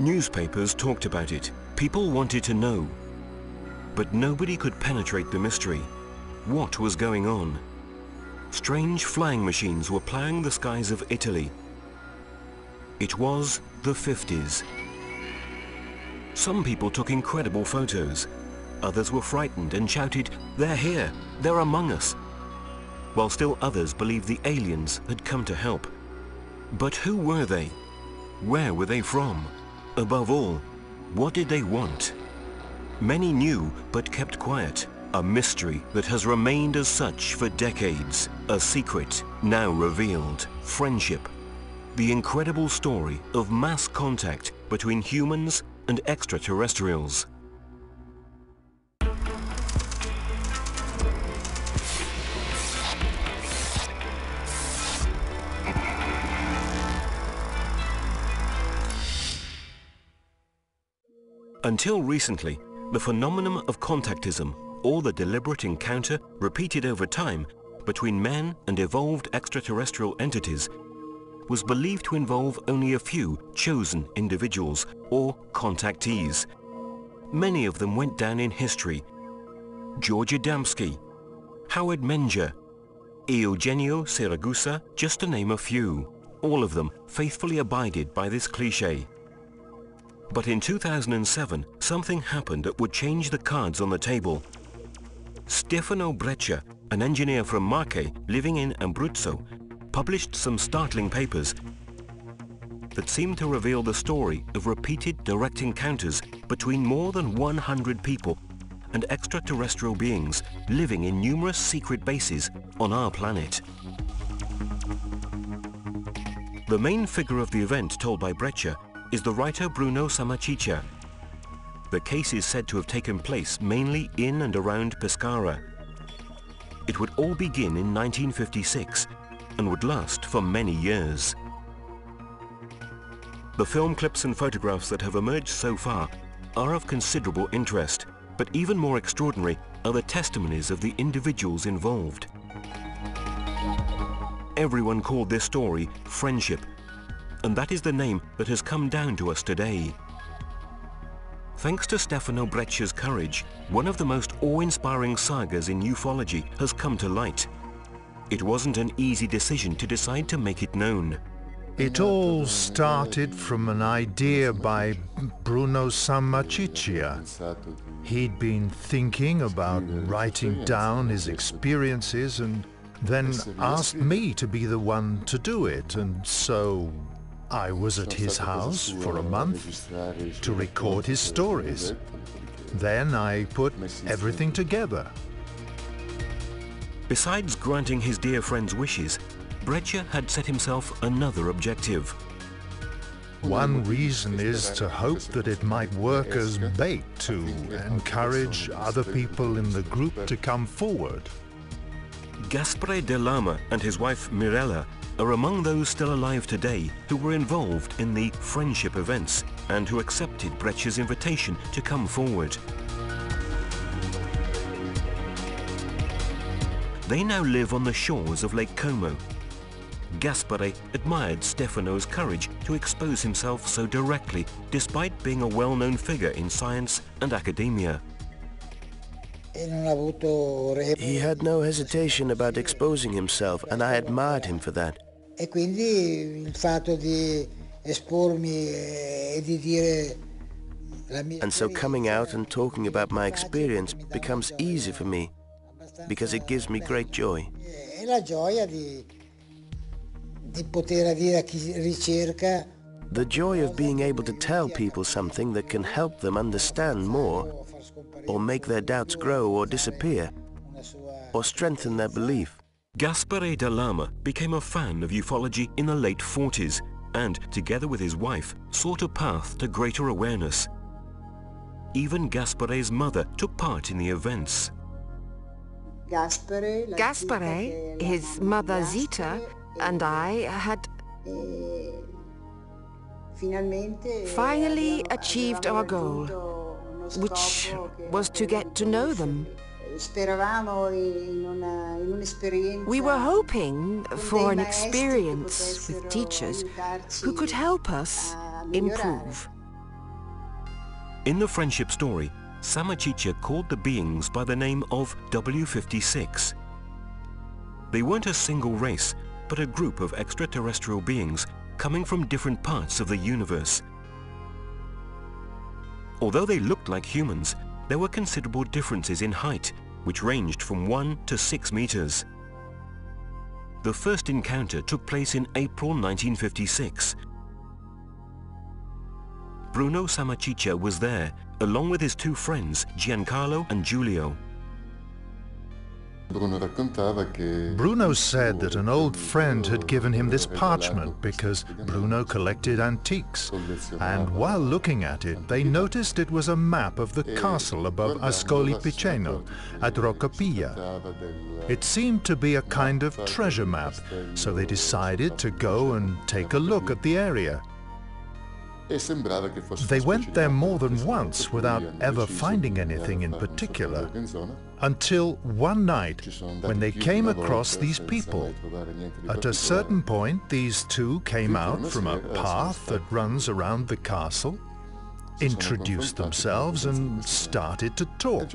Newspapers talked about it. People wanted to know. But nobody could penetrate the mystery. What was going on? Strange flying machines were ploughing the skies of Italy. It was the 50s. Some people took incredible photos. Others were frightened and shouted, "They're here! They're among us!" While still others believed the aliens had come to help. But who were they? Where were they from? Above all, what did they want? Many knew, but kept quiet. A mystery that has remained as such for decades. A secret now revealed. Friendship. The incredible story of mass contact between humans and extraterrestrials. Until recently, the phenomenon of contactism, or the deliberate encounter repeated over time between men and evolved extraterrestrial entities, was believed to involve only a few chosen individuals or contactees. Many of them went down in history. George Adamski, Howard Menger, Eugenio Siragusa, just to name a few. All of them faithfully abided by this cliché. But in 2007, something happened that would change the cards on the table. Stefano Breccia, an engineer from Marche living in Abruzzo, published some startling papers that seemed to reveal the story of repeated direct encounters between more than 100 people and extraterrestrial beings living in numerous secret bases on our planet. The main figure of the event told by Breccia is the writer Bruno Sammaciccia. The case is said to have taken place mainly in and around Pescara. It would all begin in 1956 and would last for many years. The film clips and photographs that have emerged so far are of considerable interest, but even more extraordinary are the testimonies of the individuals involved. Everyone called this story friendship, and that is the name that has come down to us today. Thanks to Stefano Breccia's courage, one of the most awe-inspiring sagas in ufology has come to light. It wasn't an easy decision to decide to make it known. It all started from an idea by Bruno Sammaciccia. He'd been thinking about writing down his experiences and then asked me to be the one to do it, and so I was at his house for a month to record his stories. Then I put everything together. Besides granting his dear friend's wishes, Breccia had set himself another objective. One reason is to hope that it might work as bait to encourage other people in the group to come forward. Gaspare De Lama and his wife Mirella are among those still alive today who were involved in the friendship events and who accepted Breccia's invitation to come forward. They now live on the shores of Lake Como. Gaspare admired Stefano's courage to expose himself so directly, despite being a well-known figure in science and academia. He had no hesitation about exposing himself, and I admired him for that. And so coming out and talking about my experience becomes easy for me, because it gives me great joy. The joy of being able to tell people something that can help them understand more, or make their doubts grow or disappear, or strengthen their belief. Gaspare De Lama became a fan of ufology in the late 40s and, together with his wife, sought a path to greater awareness. Even Gaspare's mother took part in the events. Gaspare, his mother Zita, and I had finally achieved our goal, which was to get to know them. We were hoping for an experience with teachers who could help us improve. In the friendship story, Sammaciccia called the beings by the name of W56. They weren't a single race, but a group of extraterrestrial beings coming from different parts of the universe. Although they looked like humans, there were considerable differences in height, which ranged from 1 to 6 meters. The first encounter took place in April 1956. Bruno Sammaciccia was there, along with his two friends, Giancarlo and Giulio. Bruno said that an old friend had given him this parchment because Bruno collected antiques, and while looking at it, they noticed it was a map of the castle above Ascoli Piceno at Rocca Pia. It seemed to be a kind of treasure map, so they decided to go and take a look at the area. They went there more than once without ever finding anything in particular, until one night when they came across these people. At a certain point, these two came out from a path that runs around the castle, introduced themselves and started to talk.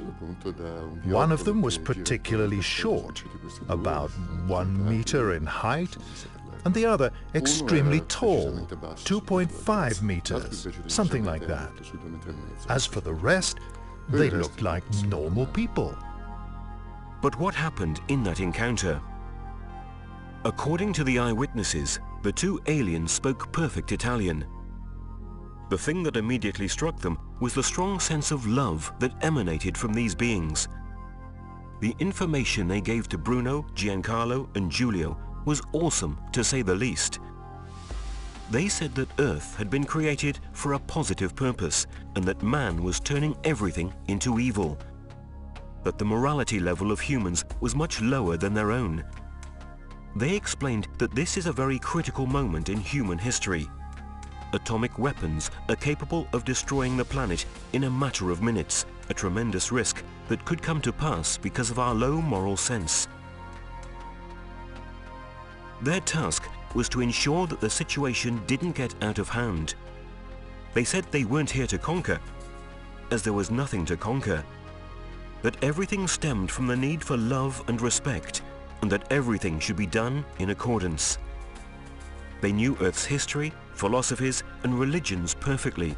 One of them was particularly short, about 1 meter in height, and the other extremely tall, 2.5 meters, something like that. As for the rest, they looked like normal people. But what happened in that encounter? According to the eyewitnesses, the two aliens spoke perfect Italian. The thing that immediately struck them was the strong sense of love that emanated from these beings. The information they gave to Bruno, Giancarlo, and Giulio was awesome, to say the least. They said that Earth had been created for a positive purpose and that man was turning everything into evil. That the morality level of humans was much lower than their own. They explained that this is a very critical moment in human history. Atomic weapons are capable of destroying the planet in a matter of minutes, a tremendous risk that could come to pass because of our low moral sense. Their task was to ensure that the situation didn't get out of hand. They said they weren't here to conquer, as there was nothing to conquer. That everything stemmed from the need for love and respect, and that everything should be done in accordance. They knew Earth's history, philosophies, and religions perfectly.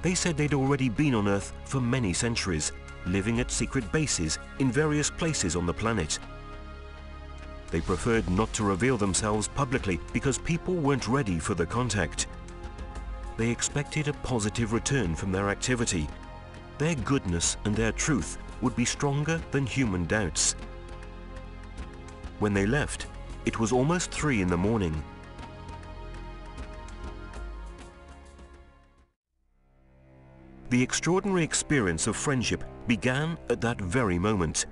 They said they'd already been on Earth for many centuries, living at secret bases in various places on the planet. They preferred not to reveal themselves publicly because people weren't ready for the contact. They expected a positive return from their activity. Their goodness and their truth would be stronger than human doubts. When they left, it was almost 3 in the morning. The extraordinary experience of friendship began at that very moment.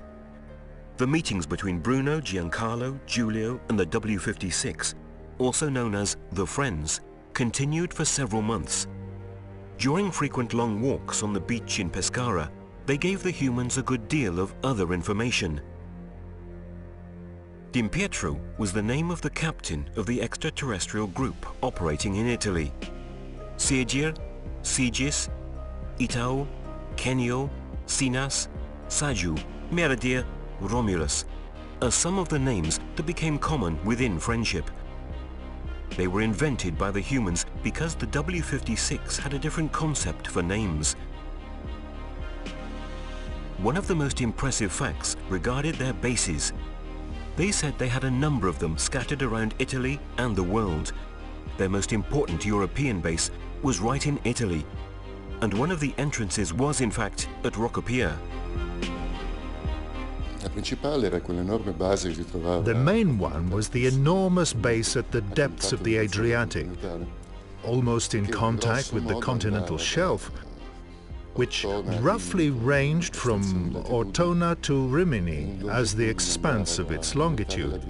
The meetings between Bruno, Giancarlo, Giulio, and the W56, also known as the Friends, continued for several months. During frequent long walks on the beach in Pescara, they gave the humans a good deal of other information. Dimpietro was the name of the captain of the extraterrestrial group operating in Italy. Sigir, Sigis, Itao, Kenio, Sinas, Saju, Mirella, Romulus are some of the names that became common within friendship. They were invented by the humans because the W56 had a different concept for names. One of the most impressive facts regarded their bases. They said they had a number of them scattered around Italy and the world. Their most important European base was right in Italy, and one of the entrances was in fact at Rocca Pia. The main one was the enormous base at the depths of the Adriatic, almost in contact with the continental shelf, which roughly ranged from Ortona to Rimini as the expanse of its longitude,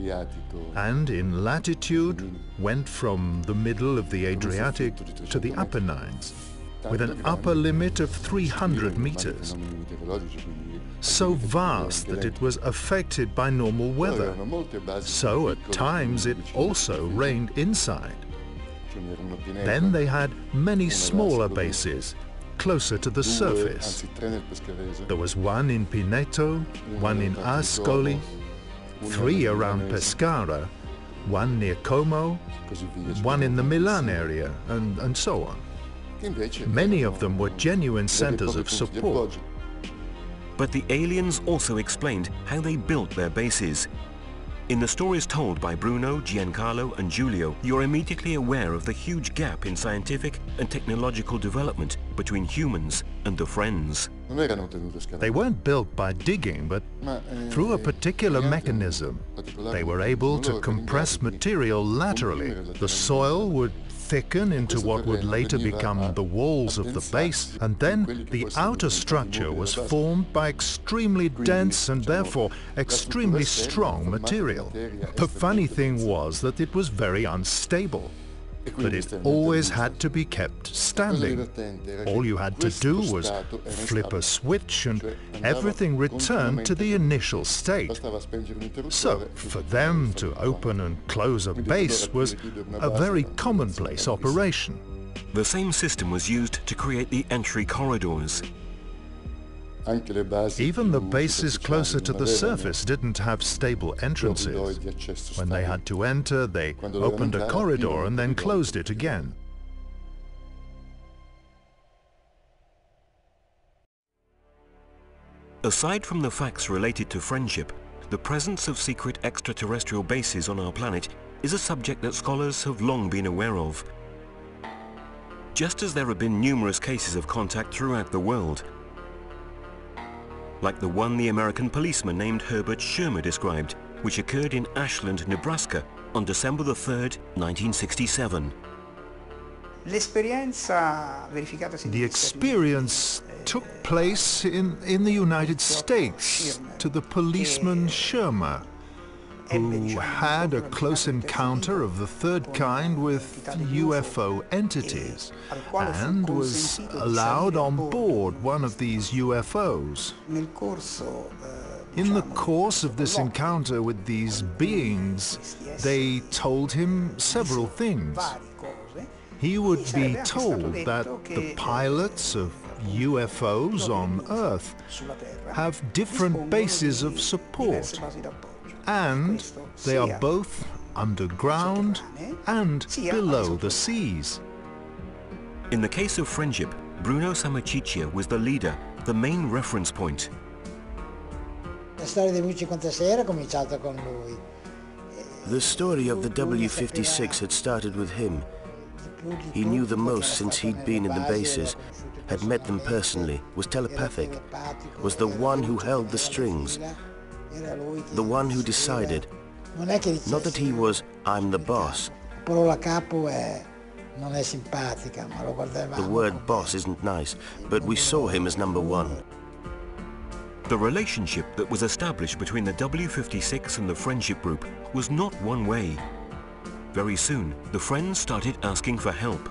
and in latitude went from the middle of the Adriatic to the Apennines, with an upper limit of 300 meters. So vast that it was affected by normal weather. So at times it also rained inside. Then they had many smaller bases, closer to the surface. There was one in Pineto, one in Ascoli, three around Pescara, one near Como, one in the Milan area, and so on. Many of them were genuine centers of support. But the aliens also explained how they built their bases. In the stories told by Bruno, Giancarlo and Giulio, you're immediately aware of the huge gap in scientific and technological development between humans and the Friends. They weren't built by digging, but through a particular mechanism. They were able to compress material laterally. The soil would thicken into what would later become the walls of the base, and then the outer structure was formed by extremely dense and therefore extremely strong material. The funny thing was that it was very unstable, but it always had to be kept standing. All you had to do was flip a switch and everything returned to the initial state. So, for them to open and close a base was a very commonplace operation. The same system was used to create the entry corridors. Even the bases closer to the surface didn't have stable entrances. When they had to enter, they opened a corridor and then closed it again. Aside from the facts related to friendship, the presence of secret extraterrestrial bases on our planet is a subject that scholars have long been aware of. Just as there have been numerous cases of contact throughout the world, like the one the American policeman named Herbert Schirmer described, which occurred in Ashland, Nebraska, on December the 3rd, 1967. The experience took place in the United States to the policeman Schirmer, who had a close encounter of the third kind with UFO entities and was allowed on board one of these UFOs. In the course of this encounter with these beings, they told him several things. He would be told that the pilots of UFOs on Earth have different bases of support, and they are both underground and below the seas. In the case of friendship, Bruno Sammaciccia was the leader, the main reference point. The story of the W56 had started with him. He knew the most since he'd been in the bases, had met them personally, was telepathic, was the one who held the strings, the one who decided. Not that he was, I'm the boss. The word boss isn't nice, but we saw him as number one. The relationship that was established between the W56 and the friendship group was not one way. Very soon, the friends started asking for help.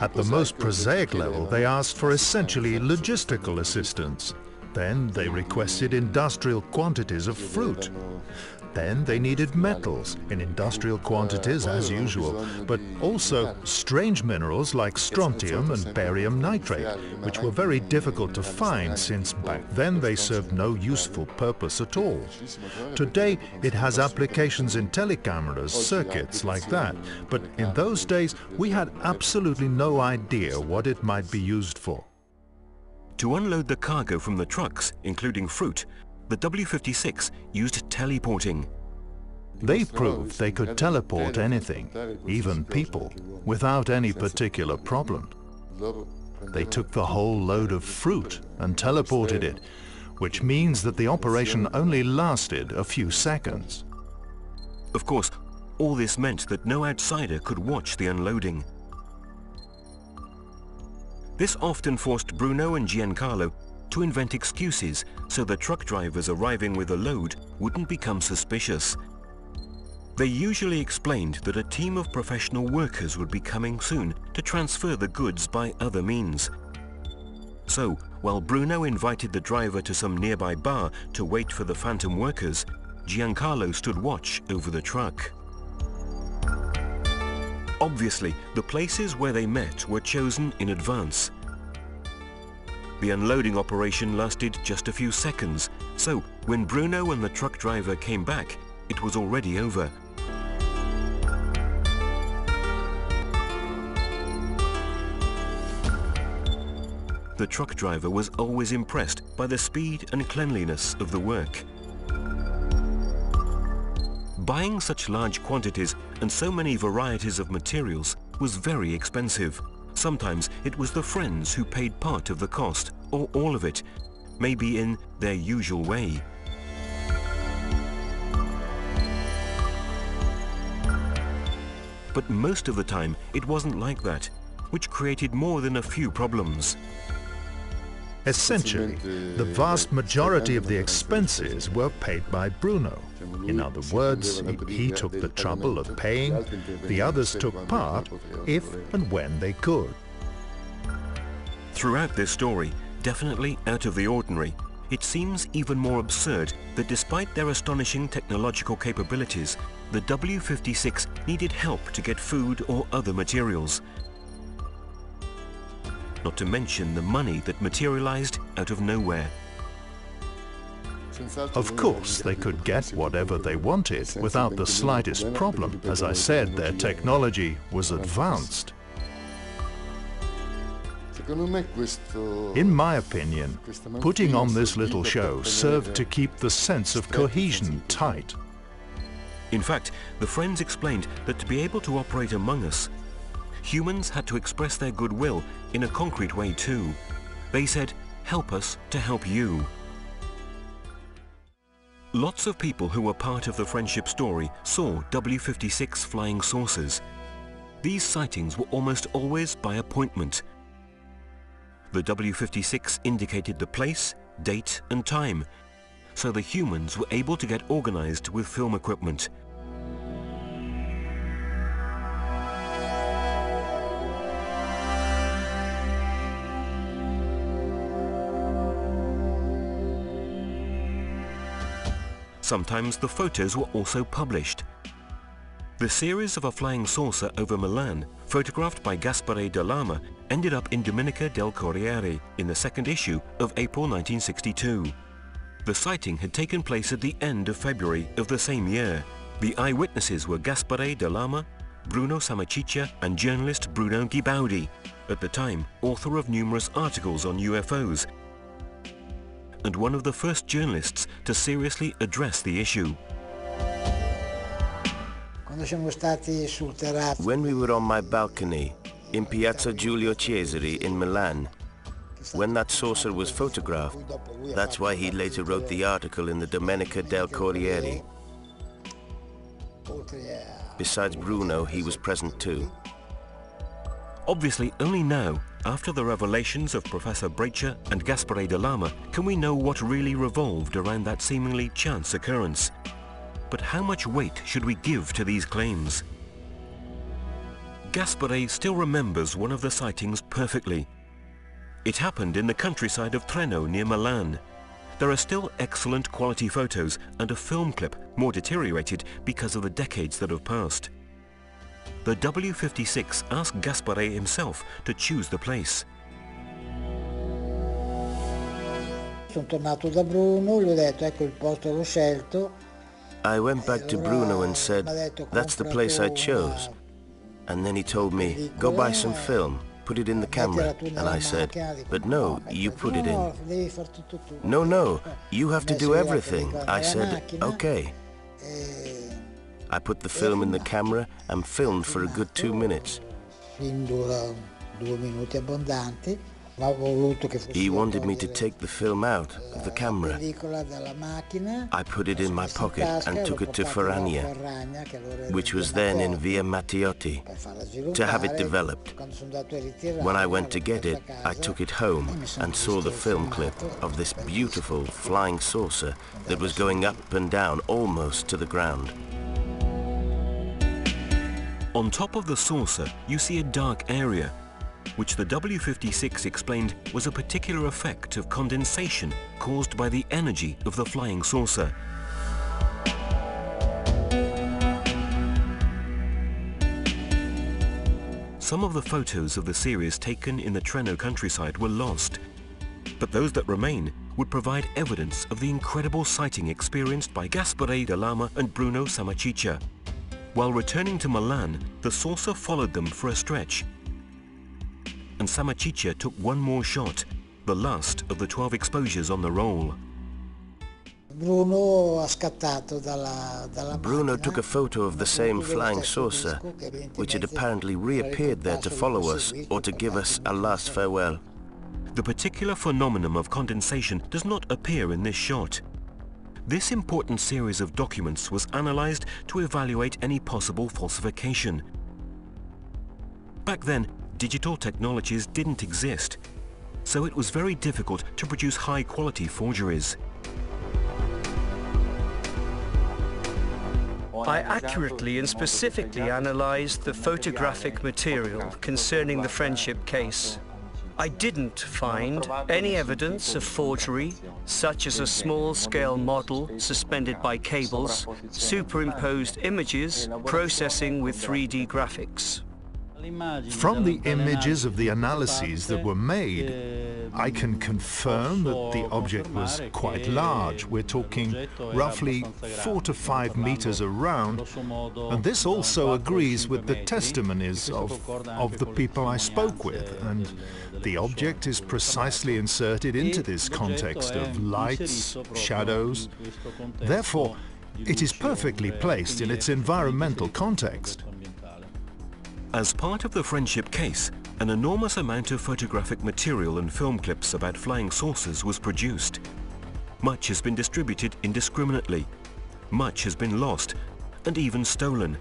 At the most prosaic level, they asked for essentially logistical assistance. Then they requested industrial quantities of fruit. Then they needed metals, in industrial quantities as usual, but also strange minerals like strontium and barium nitrate, which were very difficult to find since back then they served no useful purpose at all. Today it has applications in telecameras, circuits like that, but in those days we had absolutely no idea what it might be used for. To unload the cargo from the trucks, including fruit, the W56 used teleporting. They proved they could teleport anything, even people, without any particular problem. They took the whole load of fruit and teleported it, which means that the operation only lasted a few seconds. Of course, all this meant that no outsider could watch the unloading. This often forced Bruno and Giancarlo to invent excuses so the truck drivers arriving with a load wouldn't become suspicious. They usually explained that a team of professional workers would be coming soon to transfer the goods by other means. So, while Bruno invited the driver to some nearby bar to wait for the phantom workers, Giancarlo stood watch over the truck. Obviously, the places where they met were chosen in advance. The unloading operation lasted just a few seconds, so when Bruno and the truck driver came back, it was already over. The truck driver was always impressed by the speed and cleanliness of the work. Buying such large quantities and so many varieties of materials was very expensive. Sometimes it was the friends who paid part of the cost, or all of it, maybe in their usual way. But most of the time it wasn't like that, which created more than a few problems. Essentially, the vast majority of the expenses were paid by Bruno. In other words, he took the trouble of paying, the others took part if and when they could. Throughout this story, definitely out of the ordinary, it seems even more absurd that despite their astonishing technological capabilities, the W56 needed help to get food or other materials. Not to mention the money that materialized out of nowhere. Of course, they could get whatever they wanted without the slightest problem. As I said, their technology was advanced. In my opinion, putting on this little show served to keep the sense of cohesion tight. In fact, the friends explained that to be able to operate among us, humans had to express their goodwill in a concrete way too. They said, "Help us to help you." Lots of people who were part of the friendship story saw W56 flying saucers. These sightings were almost always by appointment. The W56 indicated the place, date and time, so the humans were able to get organized with film equipment. Sometimes the photos were also published. The series of a flying saucer over Milan, photographed by Gaspare De Lama, ended up in Domenica del Corriere in the second issue of April 1962. The sighting had taken place at the end of February of the same year. The eyewitnesses were Gaspare De Lama, Bruno Sammaciccia and journalist Bruno Ghibaudi, at the time author of numerous articles on UFOs, and one of the first journalists to seriously address the issue. When we were on my balcony in Piazza Giulio Cesare in Milan, when that saucer was photographed, that's why he later wrote the article in the Domenica del Corriere. Besides Bruno, he was present too. Obviously, only now, after the revelations of Professor Breccia and Gaspare De Lama, can we know what really revolved around that seemingly chance occurrence. But how much weight should we give to these claims? Gaspare still remembers one of the sightings perfectly. It happened in the countryside of Treno near Milan. There are still excellent quality photos and a film clip, more deteriorated because of the decades that have passed. The W56 asked Gaspare himself to choose the place. I went back to Bruno and said, "That's the place I chose." And then he told me, "Go buy some film, put it in the camera." And I said, "But no, you put it in." "No, no, you have to do everything." I said, "Okay." I put the film in the camera and filmed for a good 2 minutes. He wanted me to take the film out of the camera. I put it in my pocket and took it to Ferragna, which was then in Via Matteotti, to have it developed. When I went to get it, I took it home and saw the film clip of this beautiful flying saucer that was going up and down almost to the ground. On top of the saucer, you see a dark area, which the W56 explained was a particular effect of condensation caused by the energy of the flying saucer. some of the photos of the series taken in the Treno countryside were lost, but those that remain would provide evidence of the incredible sighting experienced by Gaspare De Lama and Bruno Sammaciccia. While returning to Milan, the saucer followed them for a stretch, and Sammaciccia took one more shot, the last of the 12 exposures on the roll. Bruno took a photo of the same flying saucer, which had apparently reappeared there to follow us or to give us a last farewell. The particular phenomenon of condensation does not appear in this shot. This important series of documents was analyzed to evaluate any possible falsification. Back then, digital technologies didn't exist, so it was very difficult to produce high-quality forgeries. I accurately and specifically analysed the photographic material concerning the friendship case. I didn't find any evidence of forgery, such as a small-scale model suspended by cables, superimposed images, processing with 3D graphics. From the images of the analyses that were made, I can confirm that the object was quite large. We're talking roughly 4 to 5 meters around, and this also agrees with the testimonies of the people I spoke with, and the object is precisely inserted into this context of lights, shadows. Therefore, it is perfectly placed in its environmental context. As part of the friendship case, an enormous amount of photographic material and film clips about flying saucers was produced. Much has been distributed indiscriminately, much has been lost and even stolen,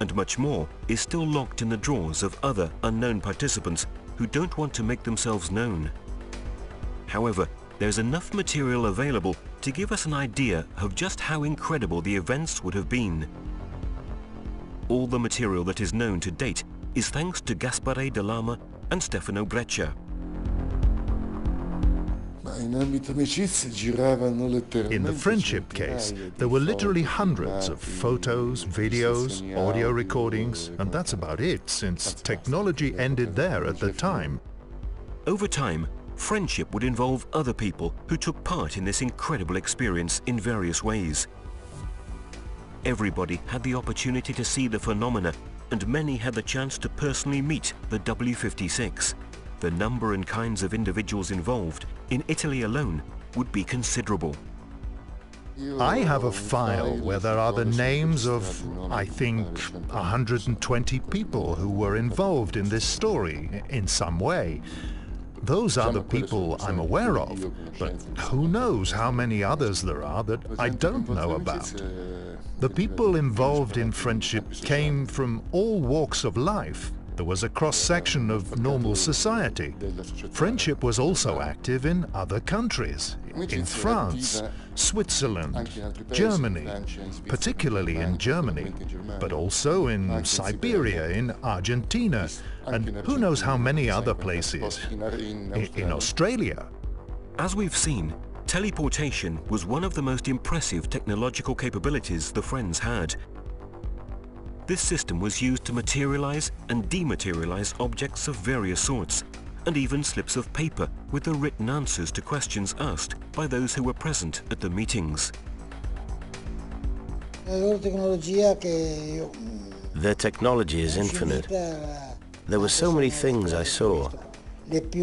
and much more is still locked in the drawers of other unknown participants who don't want to make themselves known. However, there's enough material available to give us an idea of just how incredible the events would have been. All the material that is known to date is thanks to Gaspare De Lama and Stefano Breccia. In the friendship case, there were literally hundreds of photos, videos, audio recordings, and that's about it, since technology ended there at the time. Over time, friendship would involve other people who took part in this incredible experience in various ways. Everybody had the opportunity to see the phenomena, and many had the chance to personally meet the W56. The number and kinds of individuals involved in Italy alone would be considerable. I have a file where there are the names of, I think, 120 people who were involved in this story in some way. Those are the people I'm aware of, but who knows how many others there are that I don't know about. The people involved in friendship came from all walks of life. There was a cross-section of normal society. Friendship was also active in other countries, in France, Switzerland, Germany, particularly in Germany, but also in Siberia, in Argentina, and who knows how many other places, in Australia. As we've seen, teleportation was one of the most impressive technological capabilities the Friends had. This system was used to materialize and dematerialize objects of various sorts, and even slips of paper with the written answers to questions asked by those who were present at the meetings. Their technology is infinite. There were so many things I saw. The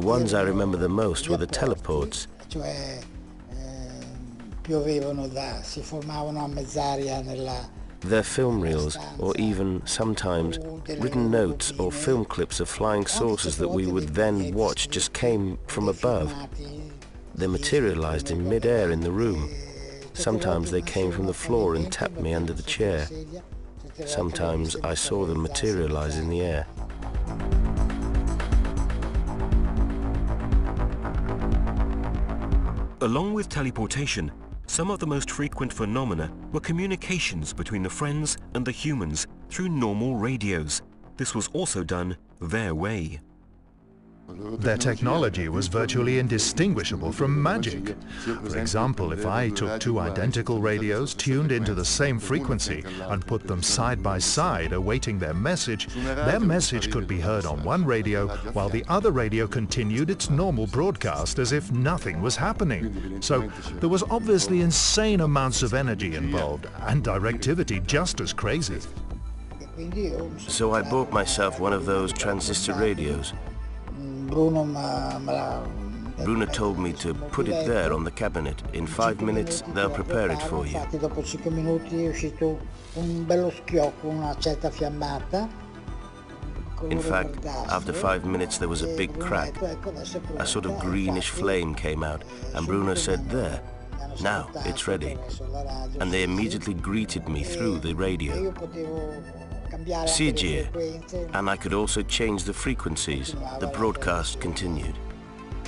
ones I remember the most were the teleports. Their film reels, or even sometimes written notes or film clips of flying saucers that we would then watch, just came from above. They materialized in mid-air in the room. Sometimes they came from the floor and tapped me under the chair. Sometimes I saw them materialize in the air. Along with teleportation, some of the most frequent phenomena were communications between the Friends and the humans through normal radios. This was also done their way. Their technology was virtually indistinguishable from magic. For example, if I took two identical radios tuned into the same frequency and put them side by side awaiting their message could be heard on one radio while the other radio continued its normal broadcast as if nothing was happening. So there was obviously insane amounts of energy involved and directivity just as crazy. So I bought myself one of those transistor radios. Bruno told me to put it there on the cabinet. In 5 minutes, they'll prepare it for you. In fact, after 5 minutes, there was a big crack. A sort of greenish flame came out, and Bruno said, "There, now it's ready." And they immediately greeted me through the radio. Sigir, and I could also change the frequencies. The broadcast continued.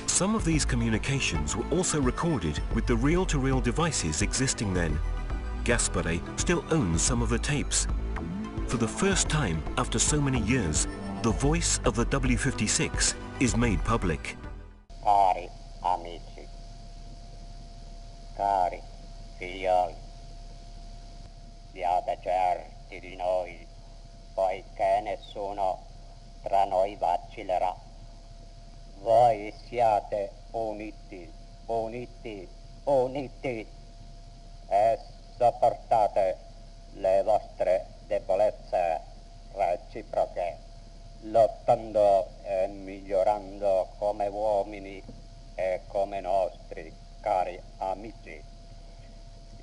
Some of these communications were also recorded with the reel-to-reel devices existing then. Gaspare still owns some of the tapes. For the first time after so many years, the voice of the W56 is made public. Cari amici, cari figlioli, siate certi di noi. Poiché nessuno tra noi vacillerà. Voi siate uniti, uniti, uniti e sopportate le vostre debolezze reciproche, lottando e migliorando come uomini e come nostri cari amici.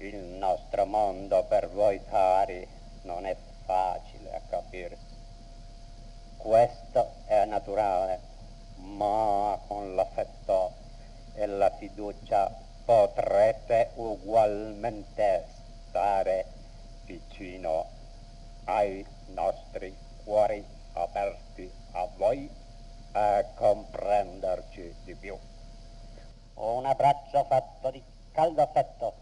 Il nostro mondo per voi cari non è facile a capirsi. Questo è naturale, ma con l'affetto e la fiducia potrete ugualmente stare vicino ai nostri cuori aperti a voi e comprenderci di più. Un abbraccio fatto di caldo affetto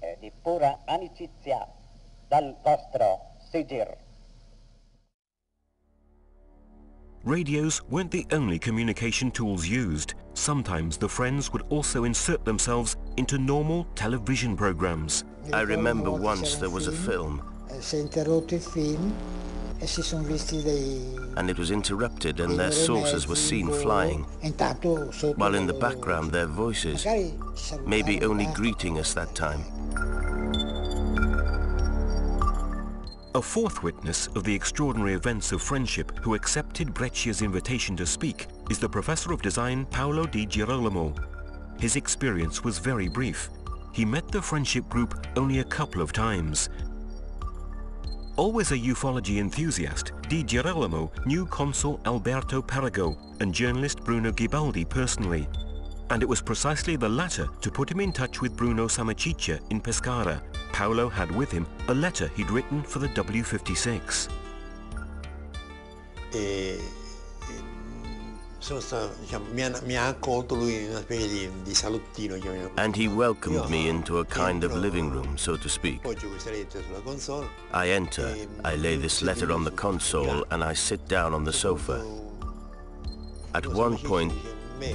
e di pura amicizia dal vostro Sigir. Radios weren't the only communication tools used. Sometimes the friends would also insert themselves into normal television programs. I remember once there was a film, and it was interrupted and their saucers were seen flying, while in the background their voices, maybe only greeting us that time. A fourth witness of the extraordinary events of friendship who accepted Breccia's invitation to speak is the professor of design Paolo Di Girolamo. His experience was very brief. He met the friendship group only a couple of times. Always a ufology enthusiast, Di Girolamo knew Consul Alberto Perego and journalist Bruno Ghibaudi personally. And it was precisely the latter to put him in touch with Bruno Sammaciccia in Pescara. Paolo had with him a letter he'd written for the W56. And he welcomed me into a kind of living room, so to speak. I enter, I lay this letter on the console, and I sit down on the sofa. At one point,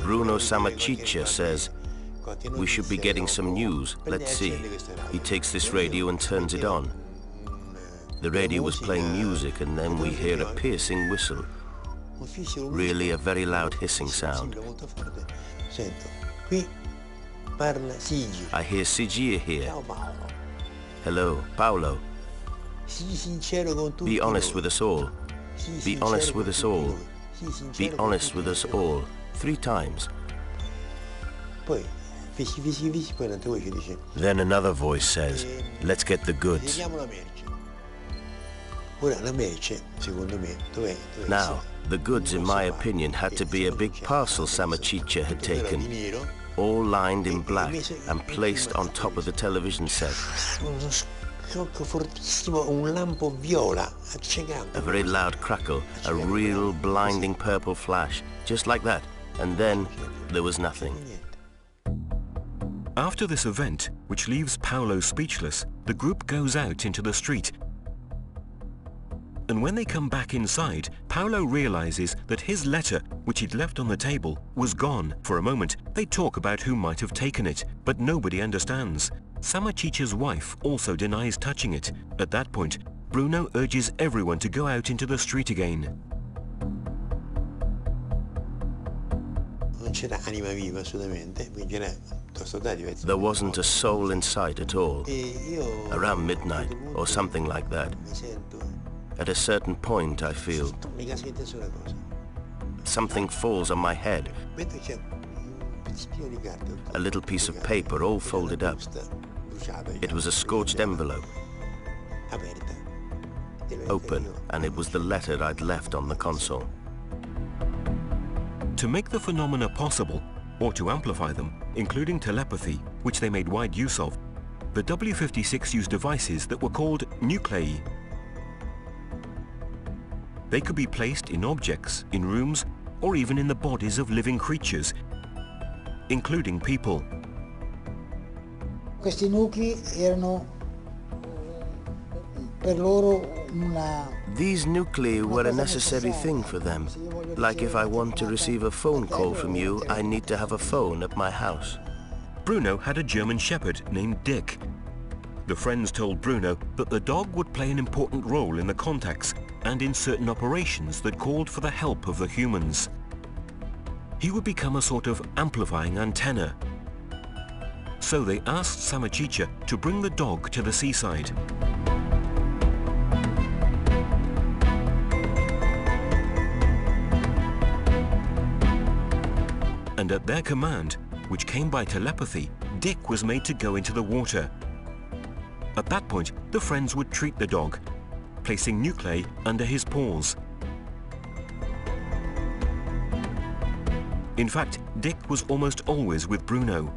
Bruno Sammaciccia says, "We should be getting some news, let's see." He takes this radio and turns it on. The radio was playing music and then we hear a piercing whistle. Really a very loud hissing sound. I hear Sigir here. "Hello, Paolo. Be honest with us all. Be honest with us all. Be honest with us all." 3 times. Then another voice says, "Let's get the goods." Now, the goods, in my opinion, had to be a big parcel Sammaciccia had taken, all lined in black and placed on top of the television set. A very loud crackle, a real blinding purple flash, just like that, and then there was nothing. After this event, which leaves Paolo speechless, the group goes out into the street. and when they come back inside, Paolo realizes that his letter, which he'd left on the table, was gone. For a moment, they talk about who might have taken it, but nobody understands. Sammaciccia's wife also denies touching it. At that point, Bruno urges everyone to go out into the street again. There wasn't a soul in sight at all, around midnight or something like that. At a certain point I feel something falls on my head, a little piece of paper all folded up. It was a scorched envelope, open, and it was the letter I'd left on the console. To make the phenomena possible, or to amplify them, including telepathy, which they made wide use of, the W56 used devices that were called nuclei. They could be placed in objects, in rooms, or even in the bodies of living creatures, including people. These nuclei were a necessary thing for them. Like if I want to receive a phone call from you, I need to have a phone at my house. Bruno had a German shepherd named Dick. The friends told Bruno that the dog would play an important role in the contacts and in certain operations that called for the help of the humans. He would become a sort of amplifying antenna. So they asked Sammaciccia to bring the dog to the seaside. And at their command, which came by telepathy, Dick was made to go into the water. At that point, the friends would treat the dog, placing nuclei under his paws. In fact, Dick was almost always with Bruno.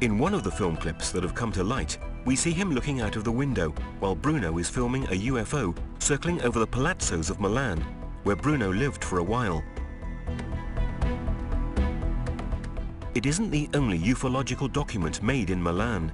In one of the film clips that have come to light, we see him looking out of the window while Bruno is filming a UFO circling over the palazzos of Milan, where Bruno lived for a while. It isn't the only ufological document made in Milan.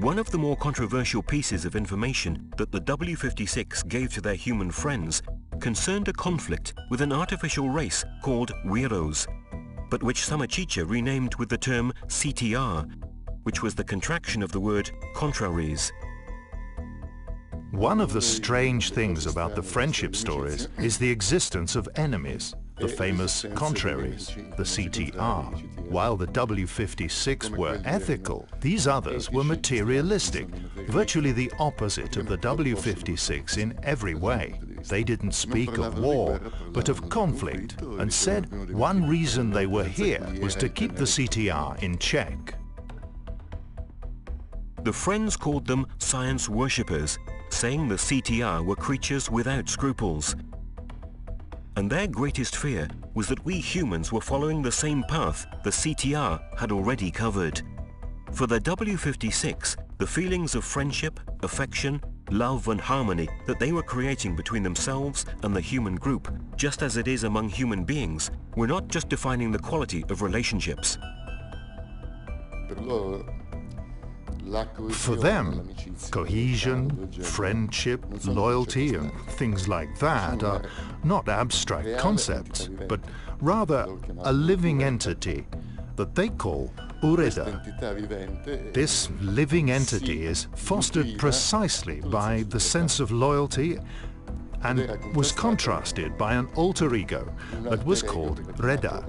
One of the more controversial pieces of information that the W56 gave to their human friends concerned a conflict with an artificial race called Weros, but which Sammaciccia renamed with the term CTR, which was the contraction of the word contraries. One of the strange things about the friendship stories is the existence of enemies, the famous contraries, the CTR. While the W56 were ethical, these others were materialistic, virtually the opposite of the W56 in every way. They didn't speak of war, but of conflict, and said one reason they were here was to keep the CTR in check. The friends called them science worshippers, saying the CTR were creatures without scruples. And their greatest fear was that we humans were following the same path the CTR had already covered. For the W56, the feelings of friendship, affection, love and harmony that they were creating between themselves and the human group, just as it is among human beings, were not just defining the quality of relationships. For them, cohesion, friendship, loyalty and things like that are not abstract concepts, but rather a living entity that they call Ureda. This living entity is fostered precisely by the sense of loyalty and was contrasted by an alter ego that was called Reda,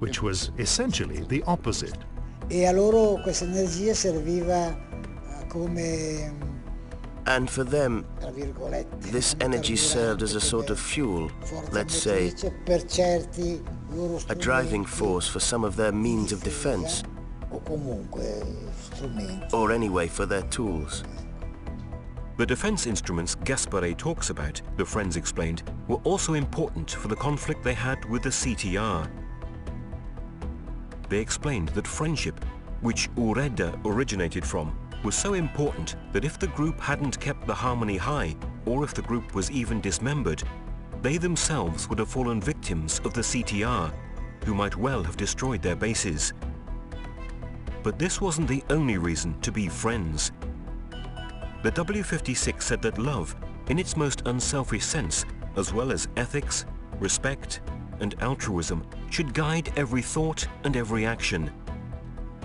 which was essentially the opposite. And for them, this energy served as a sort of fuel, let's say, a driving force for some of their means of defense, or anyway for their tools. The defense instruments Gaspare talks about, the friends explained, were also important for the conflict they had with the CTR. They explained that friendship, which Ureda originated from, was so important that if the group hadn't kept the harmony high, or if the group was even dismembered, they themselves would have fallen victims of the CTR. who might well have destroyed their bases. But this wasn't the only reason to be friends. The W56 said that love, in its most unselfish sense, as well as ethics, respect, and altruism, should guide every thought and every action.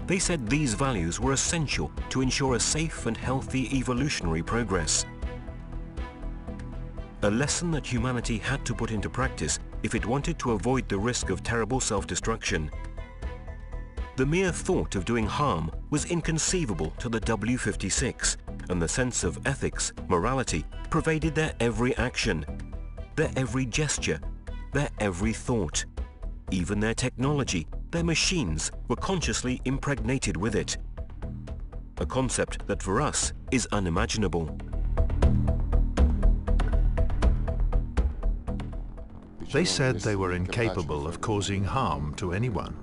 They said these values were essential to ensure a safe and healthy evolutionary progress. A lesson that humanity had to put into practice if it wanted to avoid the risk of terrible self-destruction. The mere thought of doing harm was inconceivable to the W56, and the sense of ethics, morality, pervaded their every action, their every gesture, their every thought. Even their technology, their machines, were consciously impregnated with it. A concept that for us is unimaginable. They said they were incapable of causing harm to anyone.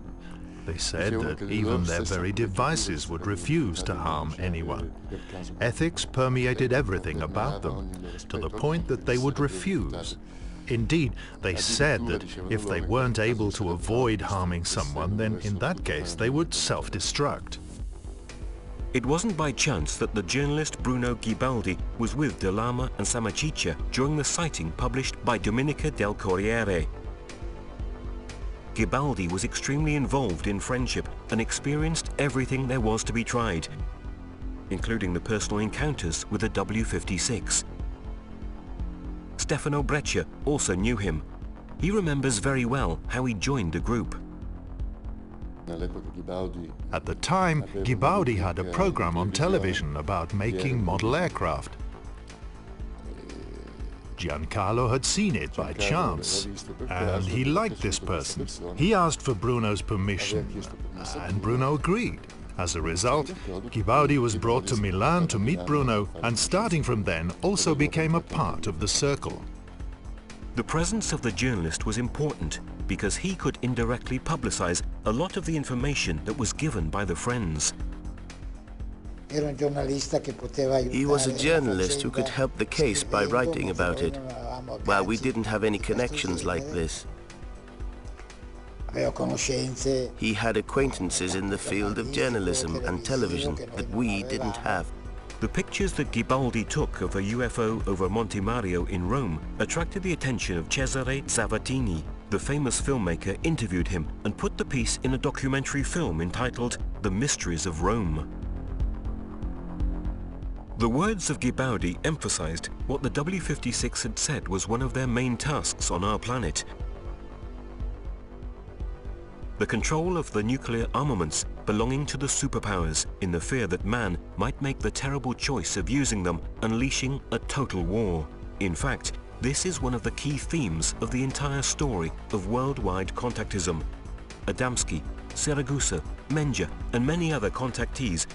They said that even their very devices would refuse to harm anyone. Ethics permeated everything about them, to the point that they would refuse. Indeed, they said that if they weren't able to avoid harming someone, then in that case they would self-destruct. It wasn't by chance that the journalist Bruno Ghibaudi was with De Lama and Sammaciccia during the sighting published by Domenica del Corriere. Ghibaudi was extremely involved in friendship and experienced everything there was to be tried, including the personal encounters with the W56. Stefano Breccia also knew him. He remembers very well how he joined the group. At the time, Ghibaudi had a program on television about making model aircraft. Giancarlo had seen it by chance, and he liked this person. He asked for Bruno's permission, and Bruno agreed. As a result, Ghibaudi was brought to Milan to meet Bruno, and starting from then, also became a part of the circle. The presence of the journalist was important, because he could indirectly publicize a lot of the information that was given by the friends. He was a journalist who could help the case by writing about it, while we didn't have any connections like this. He had acquaintances in the field of journalism and television that we didn't have. The pictures that Ghibaudi took of a UFO over Monte Mario in Rome attracted the attention of Cesare Zavattini. The famous filmmaker interviewed him and put the piece in a documentary film entitled The Mysteries of Rome. The words of Ghibaudi emphasized what the W56 had said was one of their main tasks on our planet. The control of the nuclear armaments belonging to the superpowers, in the fear that man might make the terrible choice of using them, unleashing a total war. In fact, this is one of the key themes of the entire story of worldwide contactism. Adamski, Siragusa, Menger, and many other contactees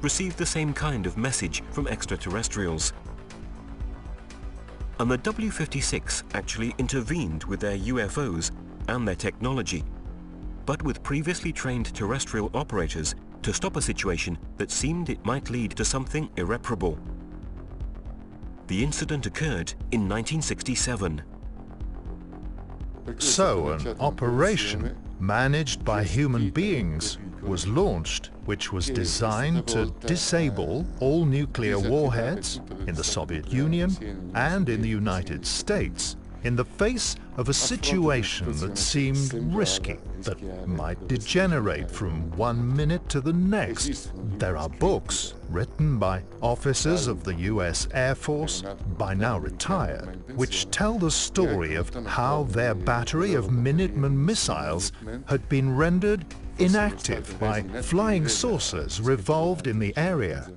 received the same kind of message from extraterrestrials. And the W56 actually intervened with their UFOs and their technology, but with previously trained terrestrial operators to stop a situation that seemed it might lead to something irreparable. The incident occurred in 1967. So an operation managed by human beings was launched, which was designed to disable all nuclear warheads in the Soviet Union and in the United States, in the face of a situation that seemed risky, that might degenerate from one minute to the next. There are books written by officers of the US Air Force, by now retired, which tell the story of how their battery of Minuteman missiles had been rendered inactive by flying saucers revolved in the area.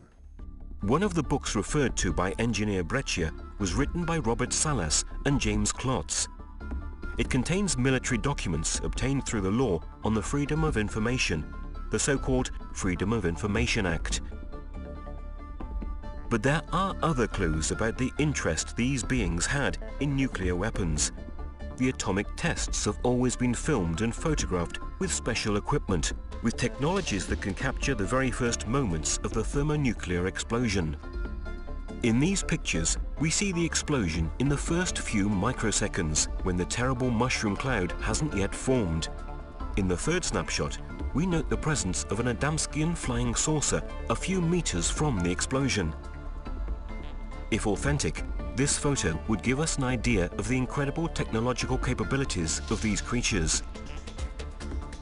One of the books referred to by engineer Breccia was written by Robert Salas and James Klotz. It contains military documents obtained through the law on the Freedom of Information, the so-called Freedom of Information Act. But there are other clues about the interest these beings had in nuclear weapons. The atomic tests have always been filmed and photographed with special equipment, with technologies that can capture the very first moments of the thermonuclear explosion. In these pictures, we see the explosion in the first few microseconds, when the terrible mushroom cloud hasn't yet formed. In the third snapshot, we note the presence of an Adamskian flying saucer a few meters from the explosion. If authentic, this photo would give us an idea of the incredible technological capabilities of these creatures.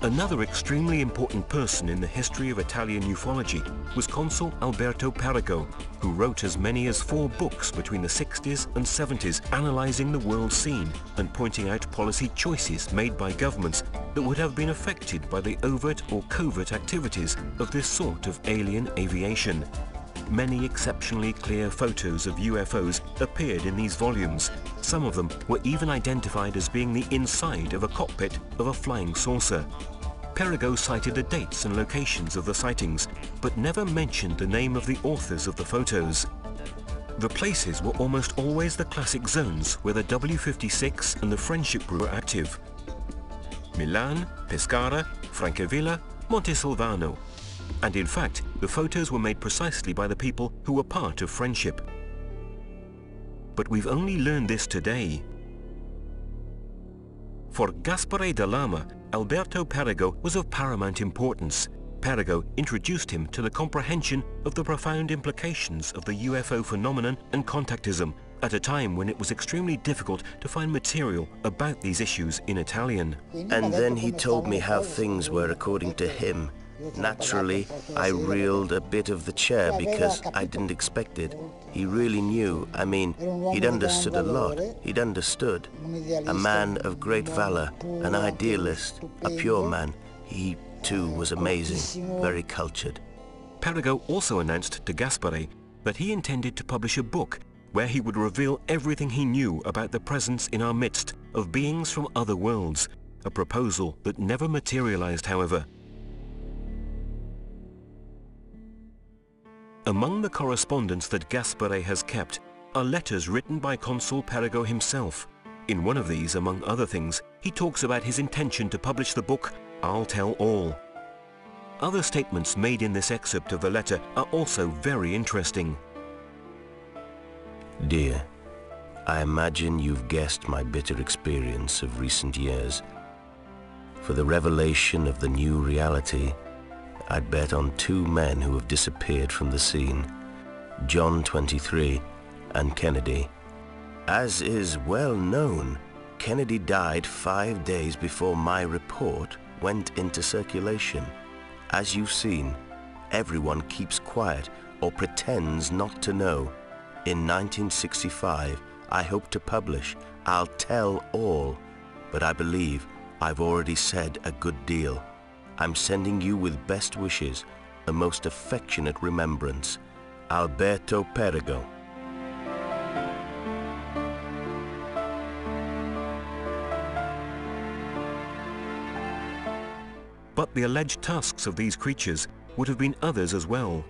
Another extremely important person in the history of Italian ufology was Consul Alberto Perego, who wrote as many as 4 books between the 60s and 70s analyzing the world scene and pointing out policy choices made by governments that would have been affected by the overt or covert activities of this sort of alien aviation. Many exceptionally clear photos of UFOs appeared in these volumes. Some of them were even identified as being the inside of a cockpit of a flying saucer. Perego cited the dates and locations of the sightings, but never mentioned the name of the authors of the photos. The places were almost always the classic zones where the W56 and the Friendship Brew were active. Milan, Pescara, Francavilla, Montesilvano. And in fact, the photos were made precisely by the people who were part of Friendship. But we've only learned this today. For Gaspare De Lama, Alberto Perego was of paramount importance. Perego introduced him to the comprehension of the profound implications of the UFO phenomenon and contactism at a time when it was extremely difficult to find material about these issues in Italian. And then he told me how things were according to him. Naturally, I reeled a bit of the chair because I didn't expect it. He really knew. I mean, he'd understood a lot. He'd understood. A man of great valor, an idealist, a pure man. He, too, was amazing, very cultured. Perego also announced to Gaspare that he intended to publish a book where he would reveal everything he knew about the presence in our midst of beings from other worlds, a proposal that never materialized, however. Among the correspondence that Gaspare has kept are letters written by Consul Perego himself. In one of these, among other things, he talks about his intention to publish the book, I'll Tell All. Other statements made in this excerpt of the letter are also very interesting. Dear, I imagine you've guessed my bitter experience of recent years. For the revelation of the new reality, I'd bet on 2 men who have disappeared from the scene, John 23 and Kennedy. As is well known, Kennedy died 5 days before my report went into circulation. As you've seen, everyone keeps quiet or pretends not to know. In 1965, I hoped to publish I'll Tell All, but I believe I've already said a good deal. I'm sending you with best wishes, the most affectionate remembrance, Alberto Perego. But the alleged tasks of these creatures would have been others as well.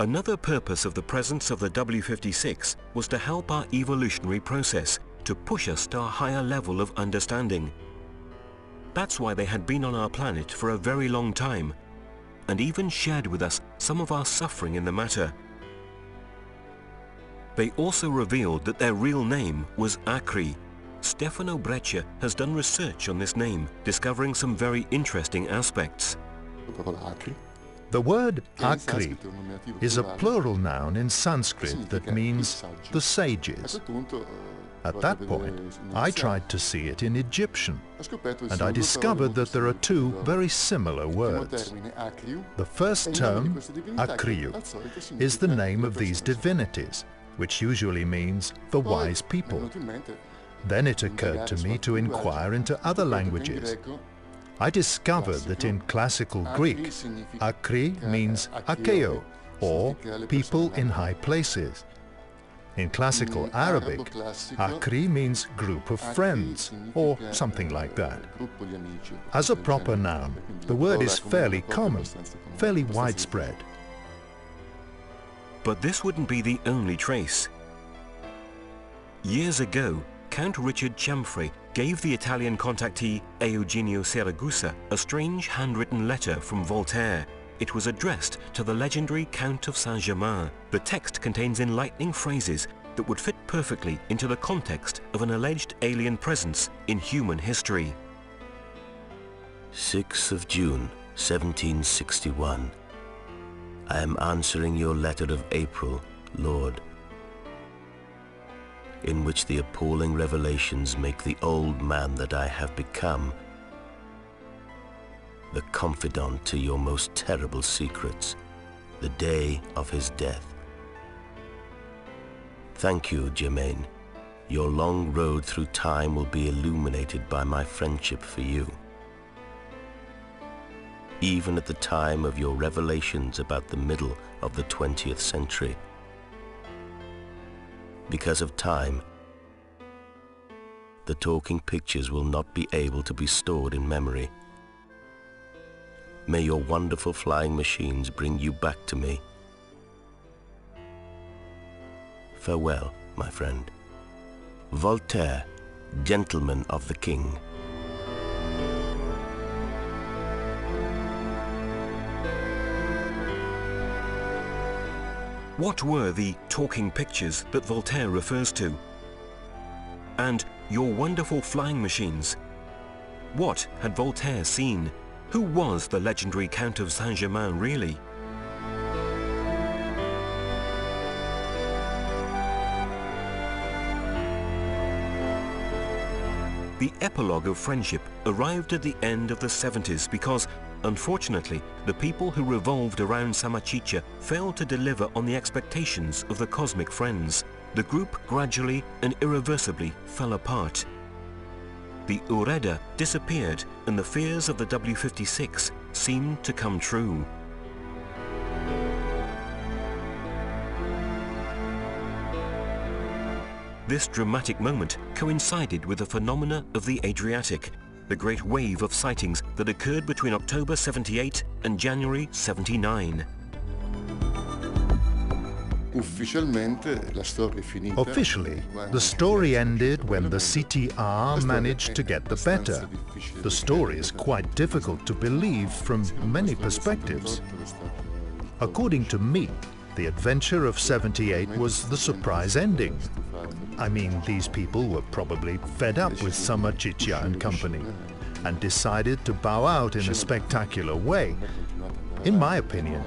Another purpose of the presence of the W56 was to help our evolutionary process, to push us to a higher level of understanding. That's why they had been on our planet for a very long time, and even shared with us some of our suffering in the matter. They also revealed that their real name was Akri. Stefano Breccia has done research on this name, discovering some very interesting aspects. The word Akri is a plural noun in Sanskrit that means the sages. At that point, I tried to see it in Egyptian, and I discovered that there are 2 very similar words. The first term, Akriu, is the name of these divinities, which usually means the wise people. Then it occurred to me to inquire into other languages. I discovered that in classical Greek, Akri means Akeo, or people in high places. In classical Arabic, Akri means group of friends, or something like that. As a proper noun, the word is fairly common, fairly widespread. But this wouldn't be the only trace. Years ago, Count Richard Chamfrey gave the Italian contactee Eugenio Siragusa a strange handwritten letter from Voltaire. It was addressed to the legendary Count of Saint-Germain. The text contains enlightening phrases that would fit perfectly into the context of an alleged alien presence in human history. 6th of June, 1761. I am answering your letter of April, Lord, in which the appalling revelations make the old man that I have become the confidant to your most terrible secrets, the day of his death. Thank you, Germain. Your long road through time will be illuminated by my friendship for you. Even at the time of your revelations about the middle of the 20th century, because of time, the talking pictures will not be able to be stored in memory. May your wonderful flying machines bring you back to me. Farewell, my friend. Voltaire, Gentleman of the King. What were the talking pictures that Voltaire refers to? And your wonderful flying machines? What had Voltaire seen? Who was the legendary Count of Saint-Germain really? The epilogue of friendship arrived at the end of the 70s because, unfortunately, the people who revolved around Sammaciccia failed to deliver on the expectations of the cosmic friends. The group gradually and irreversibly fell apart. The Ureda disappeared and the fears of the W56 seemed to come true. This dramatic moment coincided with the phenomena of the Adriatic, the great wave of sightings that occurred between October 78 and January 79. Officially, the story ended when the CTR managed to get the better. The story is quite difficult to believe from many perspectives. According to me, the adventure of 78 was the surprise ending. I mean, these people were probably fed up with Sammaciccia and company and decided to bow out in a spectacular way. In my opinion,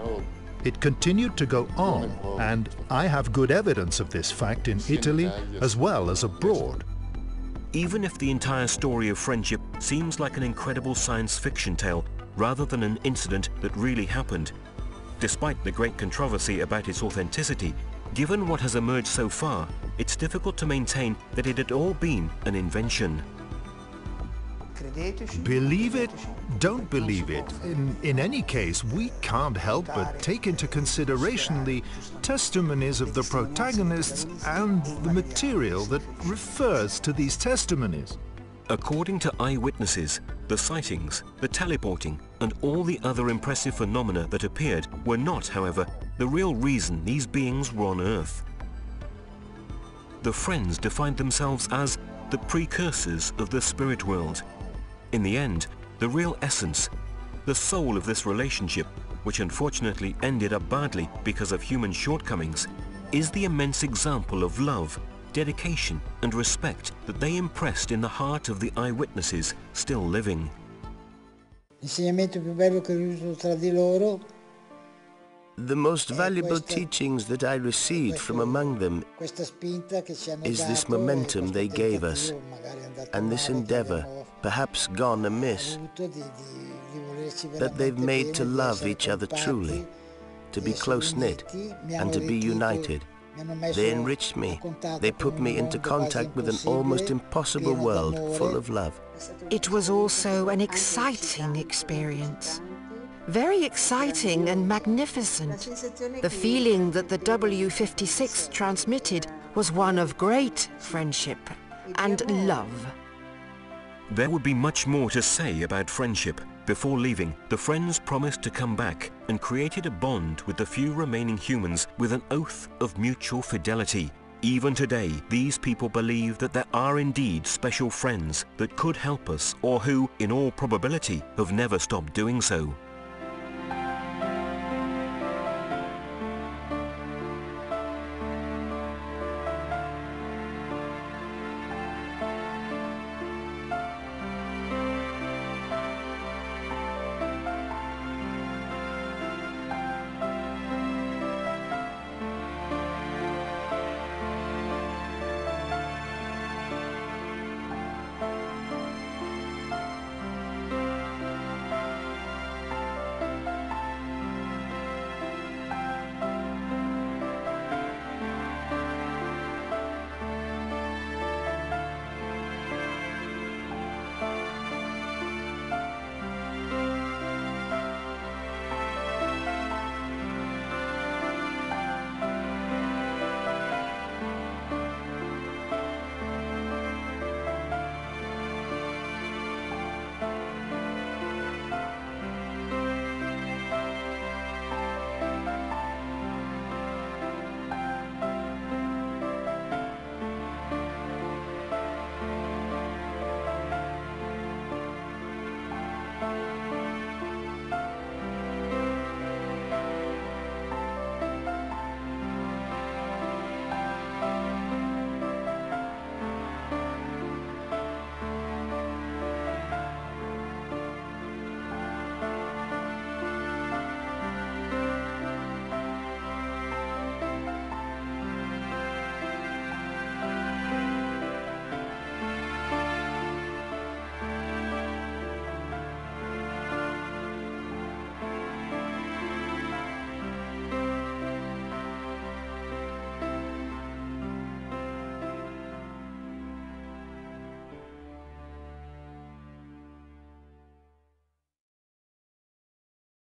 it continued to go on, and I have good evidence of this fact in Italy as well as abroad. Even if the entire story of friendship seems like an incredible science fiction tale rather than an incident that really happened, despite the great controversy about its authenticity, given what has emerged so far, it's difficult to maintain that it had all been an invention. Believe it, don't believe it. In any case, we can't help but take into consideration the testimonies of the protagonists and the material that refers to these testimonies. According to eyewitnesses, the sightings, the teleporting, and all the other impressive phenomena that appeared were not, however, the real reason these beings were on Earth. The Friends defined themselves as the precursors of the spirit world. In the end, the real essence, the soul of this relationship, which unfortunately ended up badly because of human shortcomings, is the immense example of love, dedication, and respect that they impressed in the heart of the eyewitnesses still living. The most valuable teachings that I received from among them is this momentum they gave us, and this endeavor, perhaps gone amiss, that they've made to love each other truly, to be close-knit and to be united. They enriched me. They put me into contact with an almost impossible world full of love. It was also an exciting experience. Very exciting and magnificent. The feeling that the W56 transmitted was one of great friendship and love. There would be much more to say about friendship. Before leaving, the friends promised to come back and created a bond with the few remaining humans with an oath of mutual fidelity. Even today, these people believe that there are indeed special friends that could help us or who, in all probability, have never stopped doing so.